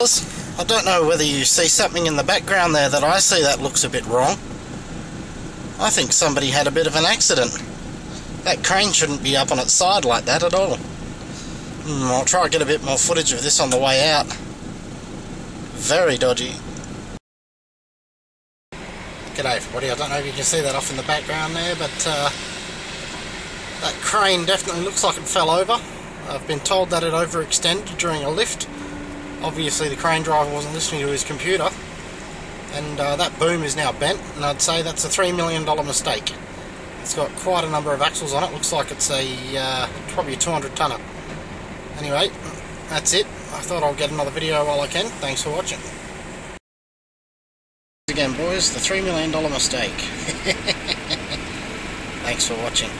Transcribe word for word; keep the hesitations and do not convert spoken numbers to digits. I don't know whether you see something in the background there that I see that looks a bit wrong. I think somebody had a bit of an accident. That crane shouldn't be up on its side like that at all. Mm, I'll try to get a bit more footage of this on the way out. Very dodgy. G'day everybody, I don't know if you can see that off in the background there, but uh, that crane definitely looks like it fell over. I've been told that it overextended during a lift. Obviously the crane driver wasn't listening to his computer, and uh, that boom is now bent, and I'd say that's a three million dollar mistake. It's got quite a number of axles on it. Looks like it's a uh, probably a two hundred tonner. Anyway, that's it. I thought I'll get another video while I can. Thanks for watching. Again boys, the three million dollar mistake. Thanks for watching.